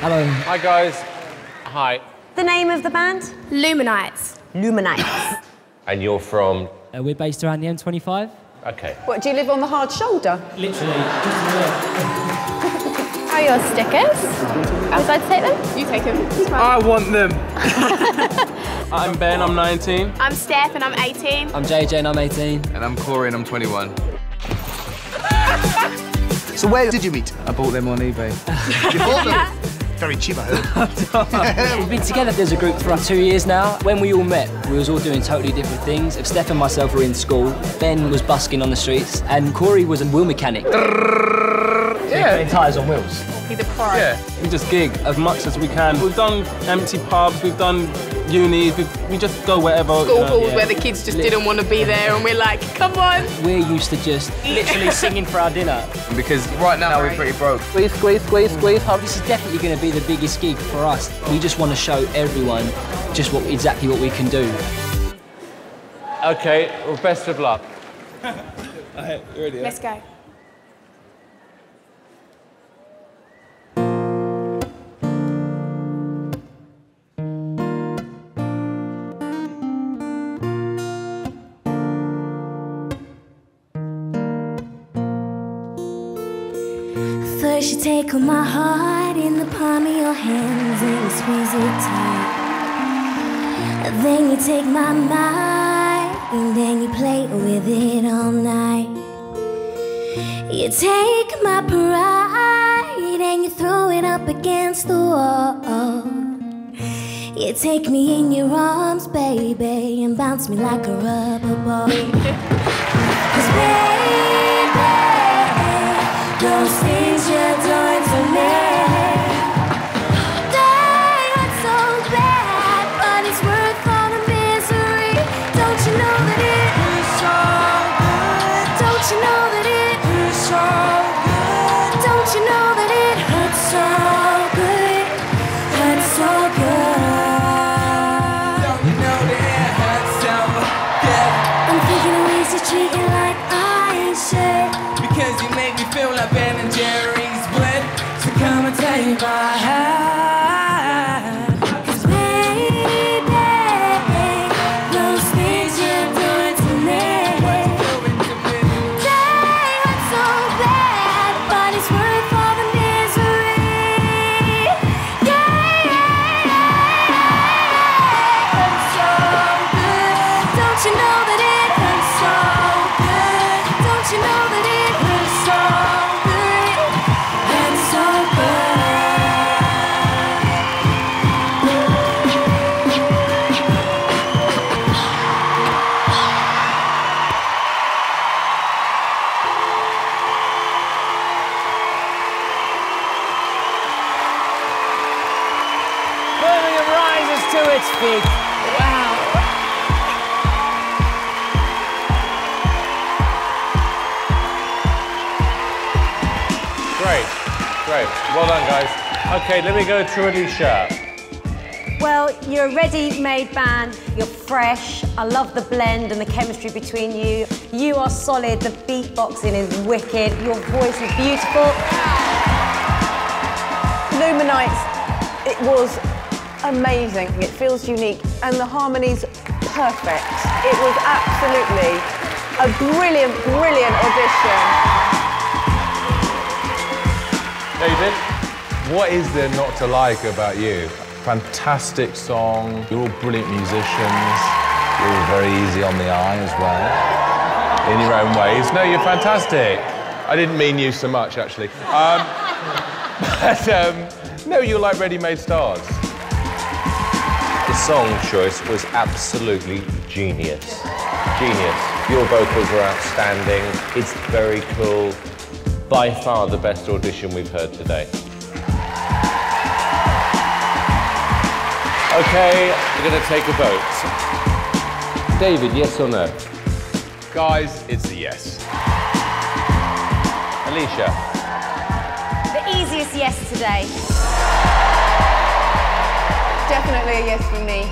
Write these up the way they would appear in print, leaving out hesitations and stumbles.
Hello. Hi, guys. Hi. The name of the band? Luminites. Luminites. And you're from? We're based around the M25. OK. What, do you live on the hard shoulder? Literally. Are your stickers? Would I take them? You take them. I want them. I'm Ben, I'm 19. I'm Steph and I'm 18. I'm JJ and I'm 18. And I'm Corey and I'm 21. So where did you meet? I bought them on eBay. You bought them? Very cheap, I hope. We've been together as a group for around 2 years now. When we all met, we was all doing totally different things. If Steph and myself were in school, Ben was busking on the streets, and Corey was a wheel mechanic. Yeah. Tyres on wheels. He's a pro. Yeah. We just gig as much as we can. We've done empty pubs, we've done unis, we just go wherever. School halls where the kids just didn't want to be there, and we're like, come on. We're used to just literally singing for our dinner. Because right now we're pretty broke. Squeeze, squeeze, squeeze, squeeze. This is definitely going to be the biggest gig for us. We just want to show everyone just exactly what we can do. OK, well, best of luck. All right, you ready? Let's go. First you take all my heart in the palm of your hands and you squeeze it tight. Then you take my mind and then you play with it all night. You take my pride and you throw it up against the wall. You take me in your arms, baby, and bounce me like a rubber ball. 'Cause baby, those things you're doing for me, they hurt so bad, but it's worth all the misery. Don't you know that it is so good? Don't you know that it is so good? Don't you know that it hurts so good? Hurts so good. Don't you know that it hurts so good? I'm thinking of ways to treat you like I should. Because you make me feel like Ben and Jerry's blood. So come and take my hand. 'Cause baby, those things you're doing to me, they hurt so bad, but it's worth all the misery. Yeah, hurts so good. Don't you know that it hurts so good? Don't you know that it to its feet. Wow. Great, great. Well done, guys. OK, let me go to Alesha. Well, you're a ready-made band. You're fresh. I love the blend and the chemistry between you. You are solid. The beatboxing is wicked. Your voice is beautiful. Luminites, it was amazing. It feels unique and the harmony's perfect. It was absolutely a brilliant, brilliant audition. David, what is there not to like about you? Fantastic song, you're all brilliant musicians, you're all very easy on the eye as well, in your own ways. No, you're fantastic. I didn't mean you so much, actually. No, you're like ready-made stars. The song choice was absolutely genius. Genius. Your vocals were outstanding. It's very cool. By far the best audition we've heard today. OK, we're going to take a vote. David, yes or no? Guys, it's a yes. Alesha? The easiest yes today. Definitely a yes from me.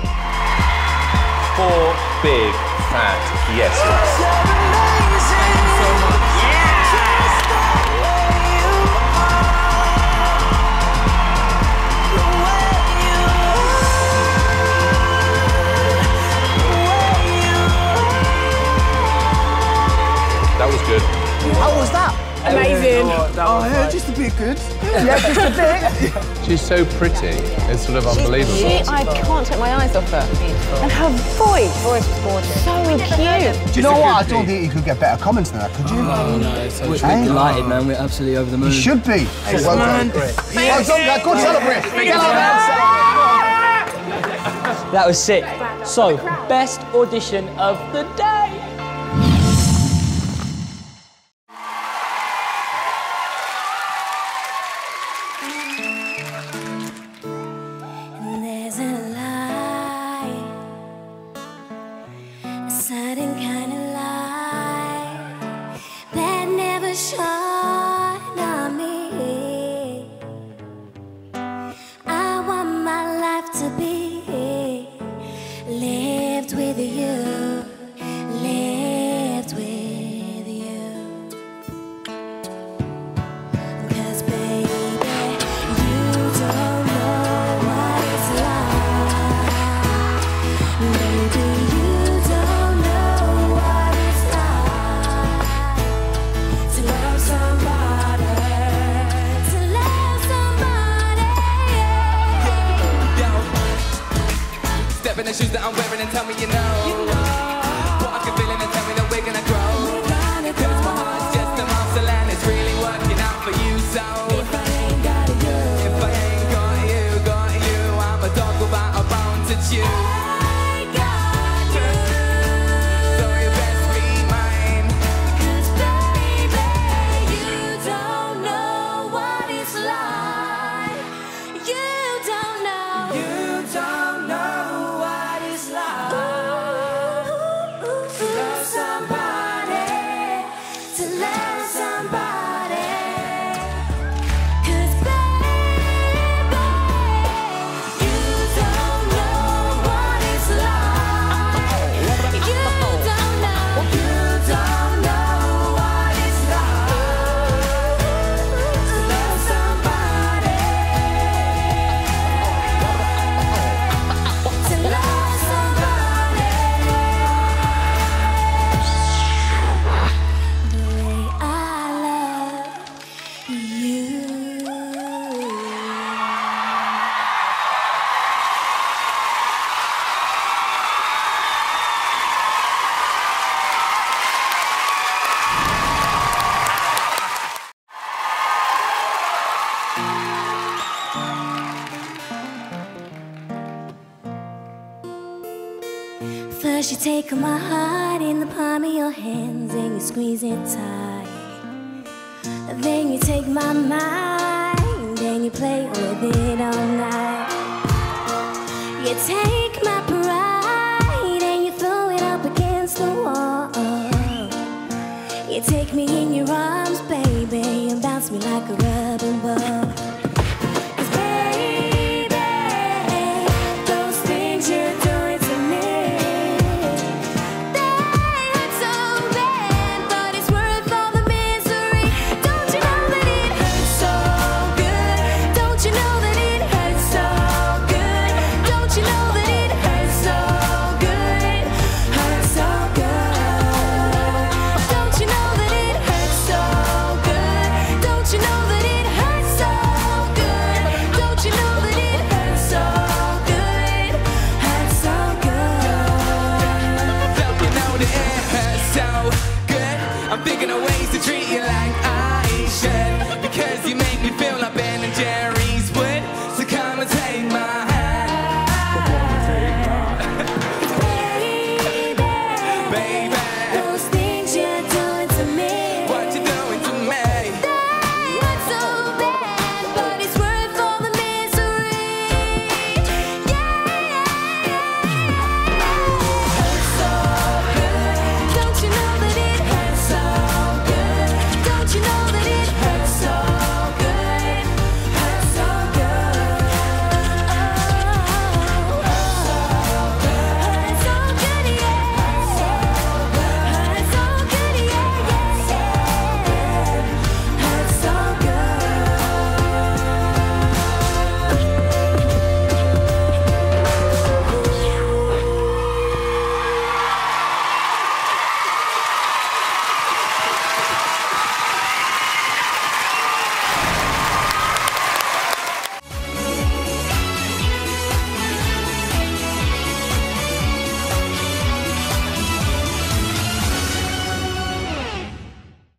Four big fat yeses. Yeah! in. Oh, just a bit good. Yeah, just a bit. She's so pretty. It's sort of unbelievable. I can't take my eyes off her. And her voice was gorgeous. So cute. Do you know what? I don't think you could get better comments than that, could you? Oh, no. So we're delighted, man. We're absolutely over the moon. You should be. Well done. Well done. Go celebrate. That was sick. So, best audition of the day. And there's a lie, a certain kind of lie that never shone on me. I want my life to be lived with you, lived with you. 'Cause baby, you don't know what it's like. Baby, you don't know what it's like to love somebody, to love somebody. Step in the shoes that I'm wearing. Tell me you know, what I can feel and tell me that we're gonna grow. Cause my heart's just a muscle and it's really working out for you. So if I ain't got you, got you, I'm a dog without a bone to chew. I got you, so you best be mine. 'Cause baby, you don't know what it's like. You don't know. You don't know. First you take my heart in the palm of your hands and you squeeze it tight. Then you take my mind and you play with it all night. You take my pride and you throw it up against the wall. You take me in your arms, baby, and bounce me like a rubber ball. I'm thinking of ways to treat you like I should, because you make me feel